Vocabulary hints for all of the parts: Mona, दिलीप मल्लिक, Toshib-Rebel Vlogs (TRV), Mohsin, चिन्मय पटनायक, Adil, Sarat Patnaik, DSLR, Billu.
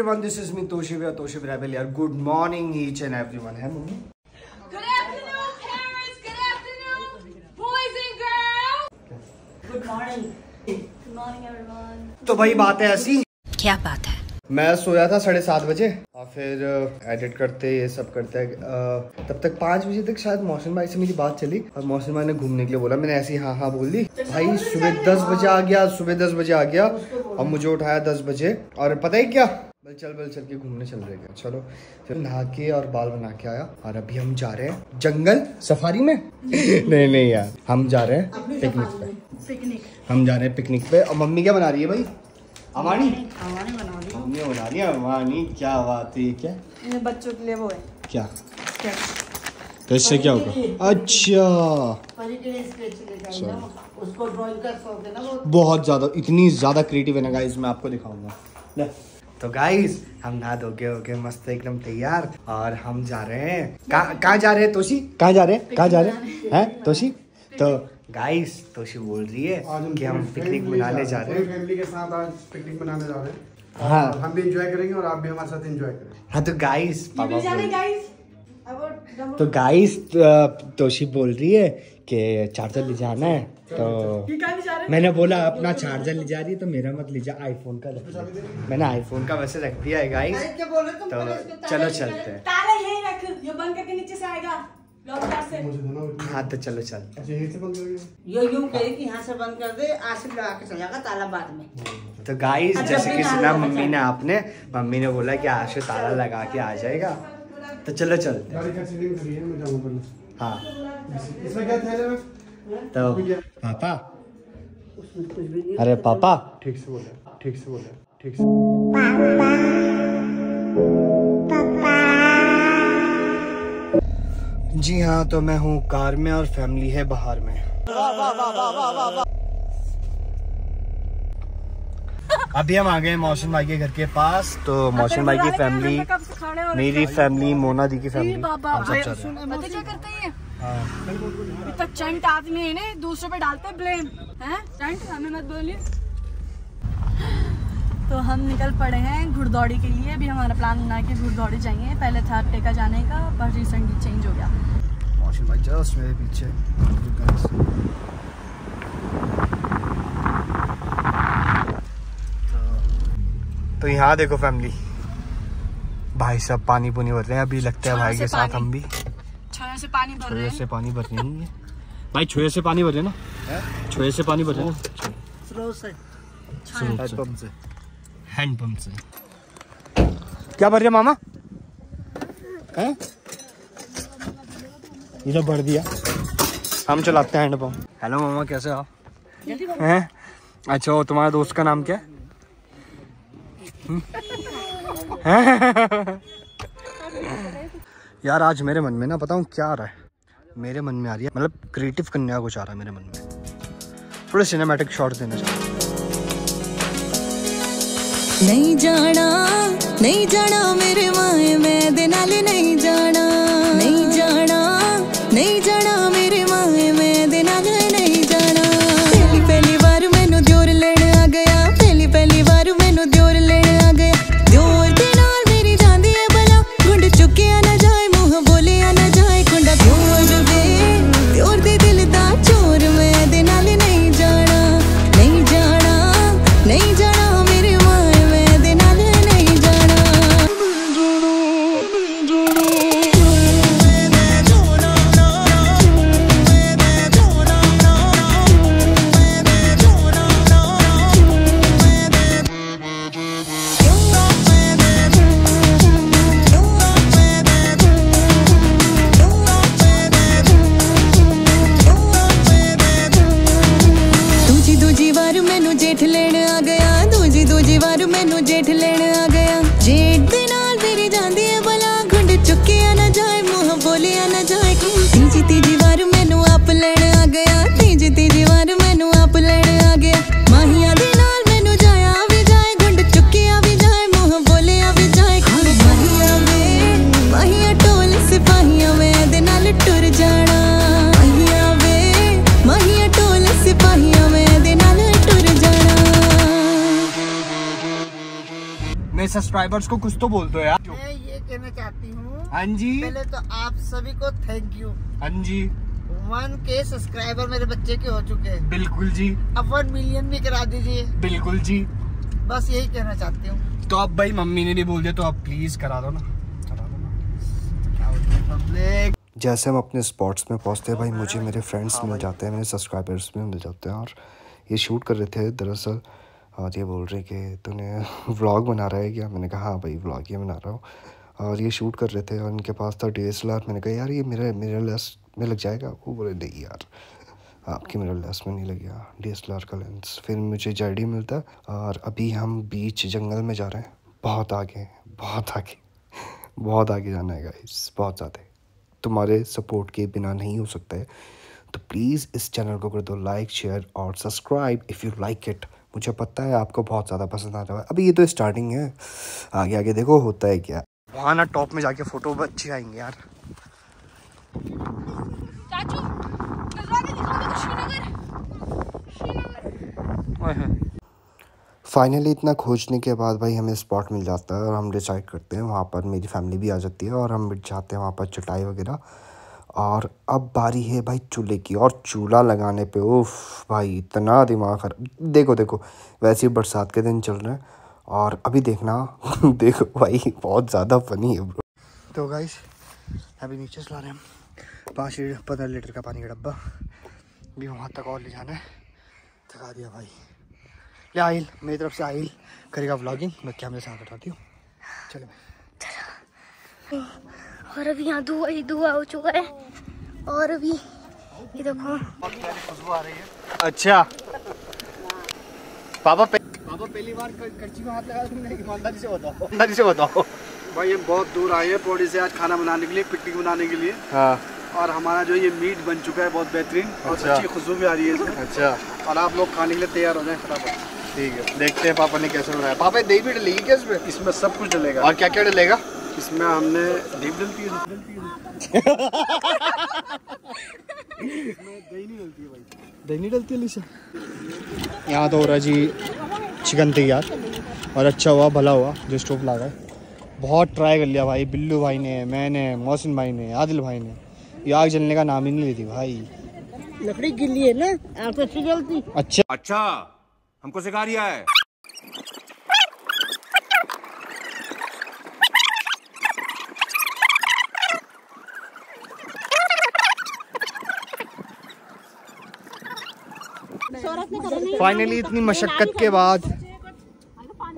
everyone, this is me Toshib, your Toshib Rebel yaar. Good morning each and everyone. Hai mummy, good afternoon Paris, good afternoon boys and girls, good morning, good morning everyone. तो भाई बात है ऐसी, क्या बात है, मैं सोया था 7:30 बजे और फिर एडिट करते ये सब करते हैं तब तक 5 बजे तक शायद मोहसिन भाई से मेरी बात चली और मोहसिन भाई ने घूमने के लिए बोला, मैंने ऐसी हाँ हाँ बोल दी। भाई सुबह 10 बजे आ गया, और मुझे उठाया 10 बजे और पता है क्या, बल चल के घूमने चल रहे गए। चलो फिर नहा के और बाल बना के आया और अभी हम जा रहे हैं जंगल सफारी में नहीं यार, हम जा रहे हैं पिकनिक पे। और मम्मी क्या बना रही है भाई? अमानी क्या बात है, क्या बच्चों के लिए वो है क्या, तो इससे क्या होगा? अच्छा उसको ड्राइंग का शौक है ना, वो बहुत ज्यादा, इतनी ज्यादा क्रिएटिव है ना गाइस, मैं आपको दिखाऊंगा। तो गाइस हम नहा धोके होके मस्त एकदम तैयार और हम जा रहे हैं। कहाँ जा रहे हैं तोशी? कहाँ जा रहे हैं तोशी? तो गाइस तोशी बोल रही है कि हम पिकनिक मनाने जा रहे हैं, पूरी फैमिली के साथ आज पिकनिक मनाने जा रहे हैं। हाँ, हम भी एंजॉय करेंगे और आप भी हमारे साथ एंजॉय करेंगे। हाँ तो गाइस तोशी बोल रही है कि चार्जर ले जाना है, तो मैंने बोला अपना चार्जर ले जा रही है तो मेरा मत ले जा, आईफोन का रख दिया। मैंने आईफोन का वैसे रख दिया है गाइस, तो चलो चलते हैं। हाँ तो चलो चल, तो गाइस जैसे कि सुना मम्मी ने बोला कि आज से ताला लगा के आ जाएगा, तो चलो चलते हैं। हाँ तो पापा, अरे पापा ठीक से बोला जी हाँ। तो मैं हूँ कार में और फैमिली है बाहर में। अभी हम आ गए मोहसिन भाई के घर के पास। तो मोहसिन भाई की फैमिली, मेरी फैमिली, मोना दी की फैमिली, हम सब चल रहे हैं। क्या करते हैं ये चंट आदमी है ना, दूसरों पे डालते हैं ब्लेम, हैं चंट, हमें मत बोलिए। तो हम निकल पड़े हैं घुड़दौड़ी के लिए। अभी हमारा प्लान बना के घुड़दौड़ी जाएंगे, पहले था टेका जाने का पर रिसेंटली चेंज हो गया। मोहसिन भाई जस्ट मेरे पीछे। तो यहाँ देखो फैमिली, भाई साहब पानी पुनी भर रहे हैं। अभी लगता है भाई के साथ हम भी छोए से पानी भर रहे हैं भाई, छोए से पानी भर रहे ना हैंडपंप से। क्या भर रहे मामा? हैं? ये तो भर दिया, हम चलाते हैं हैंडपंप। हेलो मामा, कैसे हो? हैं? अच्छा, वो तुम्हारे दोस्त का नाम क्या है? यार आज मेरे मन में ना बताऊँ क्या आ रहा है, मेरे मन में आ रही है, मतलब क्रिएटिव करने का कुछ आ रहा है मेरे मन में, थोड़े सिनेमैटिक शॉट्स देना चाहिए। नहीं जाना मेरे माए मैं दे नाल, नहीं जाना मेरे माए मैं दे नाल, नहीं जाना। पहली बार मैनू दियोर लेने आ गया, पहली बार मैनू दियोर लेने आ गया, दियोर दे नाल मेरी जांदी है भला, गुंड चुकिया ना जाए मुंह बोलिया ना जाए, कुंडा दियोर दे दिल दा चोर मैं दे नाल, नहीं जाना। सब्सक्राइबर्स को कुछ तो बोल दो यार। मैं ये कहना चाहती हूँ, हाँ जी, पहले तो आप सभी को थैंक यू। हाँ जी, 1K सब्सक्राइबर मेरे बच्चे के हो चुके हैं। बिल्कुल जी। अब 1 मिलियन भी करा दीजिए। बिल्कुल जी, बस यही कहना चाहती हूँ। तो अब भाई मम्मी ने नहीं बोल दिया तो आप प्लीज करा दो ना, करा दो ना। क्या बोलते हैं पब्लिक। जैसे हम अपने स्पॉट्स में पहुँचते हैं भाई, मुझे मेरे फ्रेंड्स मिल जाते हैं, मेरे सब्सक्राइबर्स में मिल जाते हैं। और ये शूट कर रहे थे दरअसल, और ये बोल रहे कि तूने व्लॉग बना रहा है क्या? मैंने कहा हाँ भाई व्लॉग ही बना रहा हूँ। और ये शूट कर रहे थे और इनके पास था DSLR। मैंने कहा यार ये मिररलेस में लग जाएगा। वो बोले नहीं यार आपके मिररलेस में नहीं लगेगा, DSLR का लेंस। फिर मुझे JD मिलता। और अभी हम बीच जंगल में जा रहे हैं, बहुत आगे बहुत आगे बहुत आगे जाना है गाइस, बहुत ज़्यादा। तुम्हारे सपोर्ट के बिना नहीं हो सकता है, तो प्लीज़ इस चैनल को कर दो लाइक, शेयर और subscribe if you like it. मुझे पता है आपको बहुत ज़्यादा पसंद आ रहा है। अभी ये तो स्टार्टिंग है, आगे आगे देखो होता है क्या। वहाँ ना टॉप में जाके फोटो अच्छी आएंगे यार। चाचू नज़ारे दिखाओ श्रीनगर। फाइनली इतना खोजने के बाद भाई हमें स्पॉट मिल जाता है और हम डिसाइड करते हैं। वहाँ पर मेरी फैमिली भी आ जाती है और हम बैठ जाते हैं वहाँ पर चटाई वगैरह। और अब बारी है भाई चूल्हे की, और चूल्हा लगाने पे उफ भाई इतना दिमाग खराब। देखो देखो वैसे ही बरसात के दिन चल रहे हैं और अभी देखना देखो भाई बहुत ज़्यादा फनी है ब्रो। तो गाइस अभी नीचे चला रहे हैं हम 5-15 लीटर का पानी का डब्बा, भी वहाँ तक और ले जाना है। थका दिया भाई। ले आइल, मेरी तरफ से आइल करेगा व्लॉगिंग, मैं कैमरे से हाथ हटाती हूँ। चलो चलो। और अभी यहाँ धुआं ही धुआं हो चुका है। और अभी ये देखो खुशबू आ रही है। अच्छा पापा पापा पहली बार करछी को हाथ लगाया तुमने? ईमानदारी से बताओ, ईमानदारी से बताओ भाई। हम बहुत दूर आए हैं पौड़ी से आज खाना बनाने के लिए, पिट्टी बनाने के लिए। हाँ। और हमारा जो ये मीट बन चुका है बहुत बेहतरीन। अच्छा। और अच्छी खुशबू भी आ रही है। अच्छा। और आप लोग खाने के लिए तैयार हो जाए फटाफट। ठीक है देखते हैं पापा ने कैसे बनाया। पापा दही भी डलेगी क्या इसमें? इसमें सब कुछ डलेगा। और क्या क्या डलेगा इसमें? हमने दही डलती है, दही नहीं डलती है भाई, दही नहीं डलती है लिसा। यहाँ तो हो रहा जी चिकन तैयार। और अच्छा हुआ भला हुआ जो स्टोव लगा है। बहुत ट्राई कर लिया भाई, बिल्लू भाई ने, मैंने, मोहसिन भाई ने, आदिल भाई ने। ये आग जलने का नाम ही नहीं लेती भाई, लकड़ी गिल्ली है ना, आग अच्छी जलती। अच्छा अच्छा हमको सिखा दिया है। फाइनली इतनी मशक्कत के बाद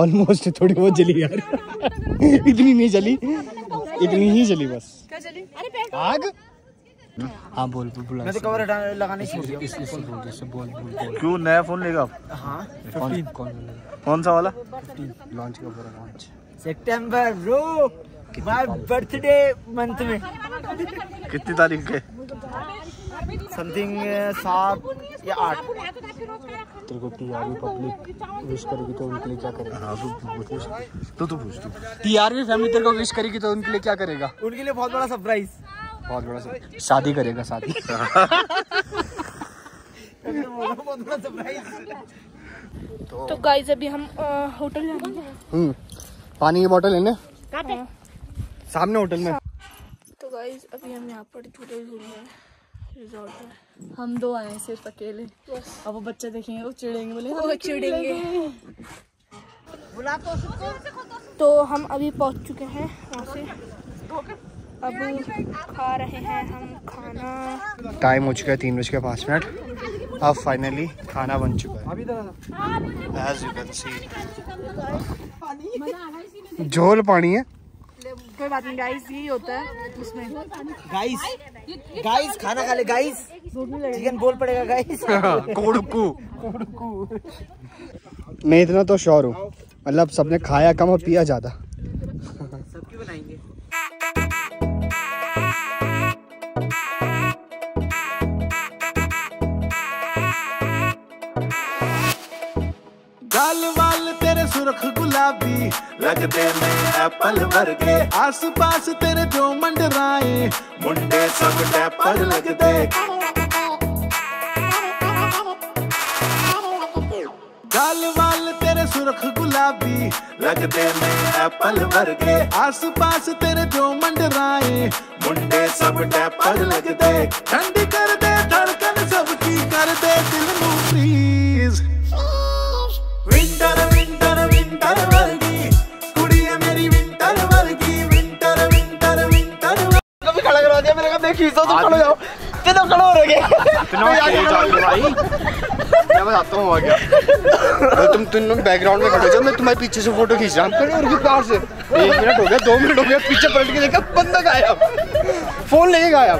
ऑलमोस्ट थोड़ी बहुत जली यार इतनी नहीं जली, इतनी ही जली बस। आग हाँ बोल बोल मैं तो कवर लगाने बोल। क्यों नया फोन लेगा आप? हाँ कौन सा वाला? लॉन्च का पूरा लॉन्च सितंबर ब्रो, माय बर्थडे मंथ में। कितनी तारीख के? समथिंग 7 या 8। तेरे को TRV पब्लिक विश करेगी तो उनके लिए क्या करेगा? हाँ तो पूछ तू। TRV फैमिली तेरे को विश करेगी तो उनके लिए क्या करेगा? उनके लिए बहुत बड़ा सरप्राइज, बहुत बड़ा सरप्राइज, शादी करेगा, शादी। तो गाइस अभी हम होटल जाएंगे, पानी की बोतल लेने सामने होटल में। तो गाइस अभी हम यहाँ पर झूले झूल रहे हैं, हम 2 आए सिर्फ अकेले। अब वो बच्चे देखेंगे वो चिड़ेंगे, बोले वो चिड़ेंगे। तो हम अभी पहुंच चुके हैं वहाँ से, अब खा रहे हैं हम खाना। टाइम हो चुका है 3:05। अब फाइनली खाना बन चुका है, झोल पानी है। कोई बात नहीं गाइस, यही होता है उसमें। गाइस गाइस खाना खा ले गाइस, चिकन बोल पड़ेगा गाइस कोड़कू। मैं इतना तो श्योर हूँ मतलब सबने खाया कम और पिया ज्यादा। सबकी बनाएंगे। सुरख गुलाबी लगते मैं एप्पल वर्गे, आस पास तेरे जो मंडराए मुंडे सब टैपर लगते। गल वाल तेरे रुख गुलाबी लगते मैं एप्पल वर्गे, आस पास तेरे जो मंडराए मुंडे सब टैपल लगते, ठंडी कर दे धड़कन सबकी कर दे दिल में प्लीज। विंटर विंटर विंटर वर्गी कुड़िया मेरी विंटर वर्गी, विंटर विंटर विंटर कभी खड़ा करवा दिया मेरे को, देखिए तो खड़े जाओ तो खड़े हो रहे मैं बताता हूँ क्या। तो तुम लोग बैकग्राउंड में खड़े हो जाओ, मैं तुम्हारे पीछे से फोटो खींच रहा हूँ। और प्यार से 1 मिनट हो गया 2 मिनट हो गया, पीछे पलट के देखा बंदा गायब, फोन लेके गायब।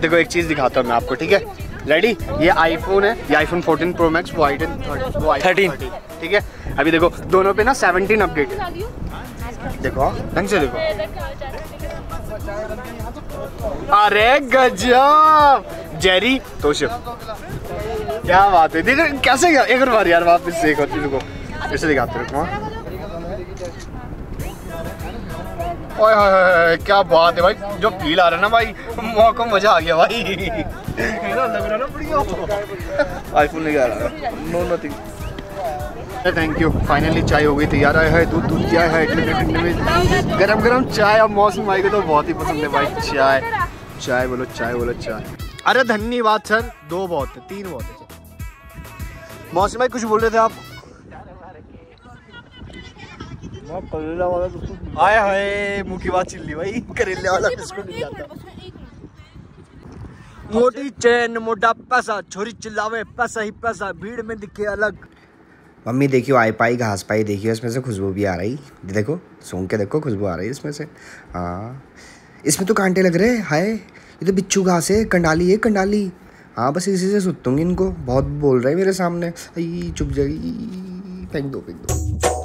देखो एक चीज दिखाता हूँ मैं आपको, ठीक है? रेडी, ये आईफोन है, ये आईफोन 14 प्रो मैक्स, वो आईफोन 13, ठीक है? अभी देखो दोनों पे ना 17 अपडेट, देखो ढंग से देखो, अरे गजब जेरी तोशिफ, क्या बात है। देखो कैसे गया? एक और बार यार वापस देखो, देखो ऐसे दिखाते रखो। ओए होए क्या बात है भाई, जो फील आ रहा है ना भाई, मौका मजा आ गया भाई, लग रहा ना बढ़िया आईफोन नहीं आ रहा, no nothing. Thank you, finally चाय हो गई तैयार है, दूध दूध क्या है, ठंडे में गरम गरम चाय। अब मौसम आई को तो बहुत ही पसंद है भाई चाय, चाय बोलो चाय बोलो चाय। अरे धन्यवाद सर, 2 बहुत है 3 बहुत है। मौसम भाई कुछ बोल रहे थे आप? करेला वाला बिस्कुट, आए हाय मुँह की बात चिल्ली भाई, करेला वाला बिस्कुट मिल जाता। मोटी चैन मोटा पैसा, छोरी चिल्लावे पैसा ही पैसा, भीड़ में दिखे अलग। मम्मी देखियो आई पाई घास पाई, देखियो इसमें से खुशबू भी आ रही, देखो सूंघ के देखो खुशबू आ रही है इसमें से। हाँ इसमें तो कांटे लग रहे हैं, हाय ये तो बिच्छू घास है, कंडाली है कंडाली। हाँ बस इसी से सुतूंगी इनको, बहुत बोल रहे हैं मेरे सामने, चुप जाएगी, फेंक दो फेंक दो।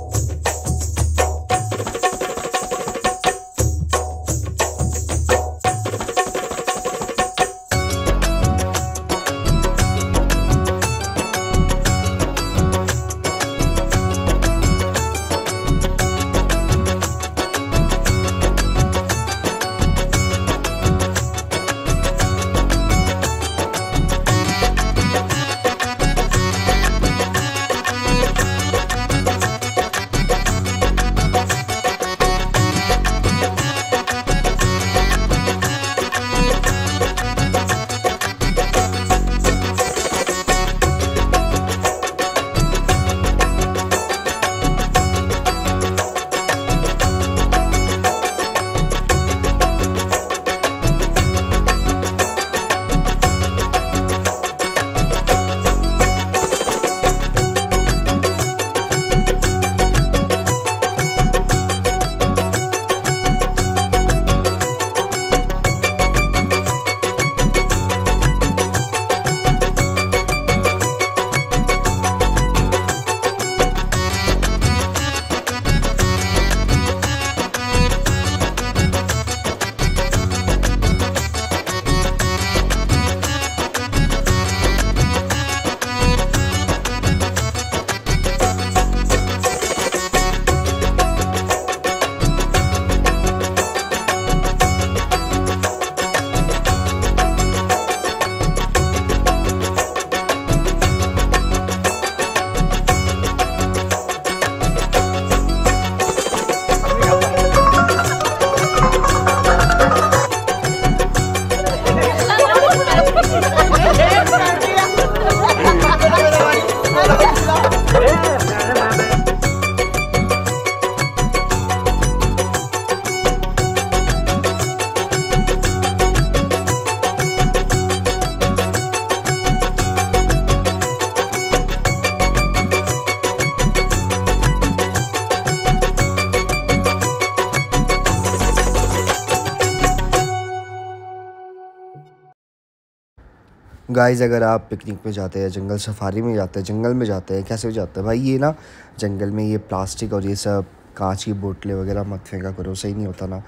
गाइज़ अगर आप पिकनिक पे जाते हैं, जंगल सफारी में जाते हैं, जंगल में जाते हैं, कैसे जाते हैं भाई? ये ना जंगल में ये प्लास्टिक और ये सब कांच की बोतलें वगैरह मत फेंका करो, सही नहीं होता ना।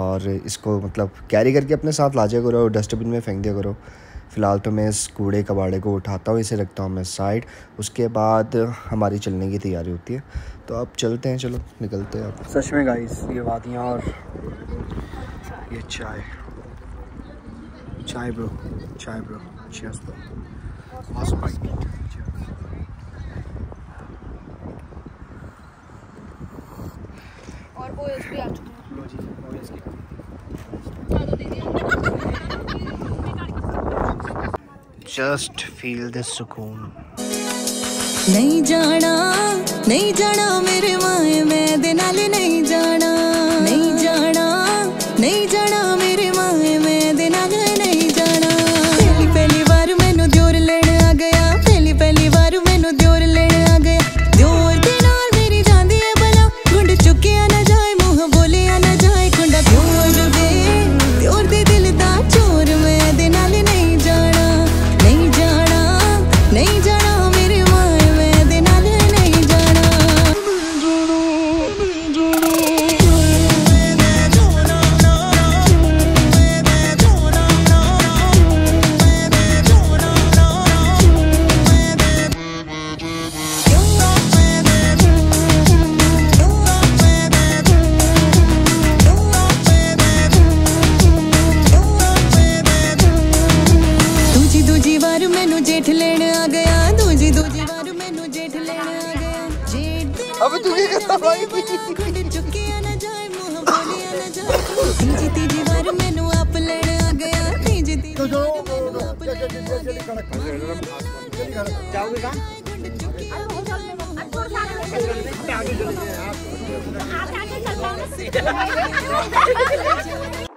और इसको मतलब कैरी करके अपने साथ ला जाया करो, डस्टबिन में फेंक दिया करो। फ़िलहाल तो मैं इस कूड़े कबाड़े को उठाता हूँ, इसे रखता हूँ मैं साइड, उसके बाद हमारी चलने की तैयारी होती है। तो अब चलते हैं, चलो निकलते हैं। सच में गाइज़ ये वादियाँ और ये चाय Chai bro, cheers bro. Last bite. और वो इसकी आ चुकी है। लो जी, वो इसकी। चलो दीदी। Just feel the सुकून। नहीं जाना मेरे माये मैं देनाली नहीं जाना।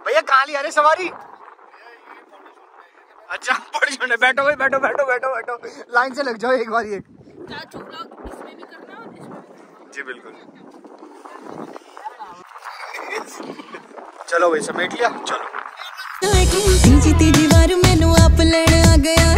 भैया कहाँ ले आ रहे सवारी? अच्छा पड़ी बैठो भाई, बैठो बैठो बैठो बैठो, लाइन से लग जाओ एक बार। एक इसमें भी करना और इसमें भी। जी बिल्कुल। चलो भाई समेट लिया, चलो।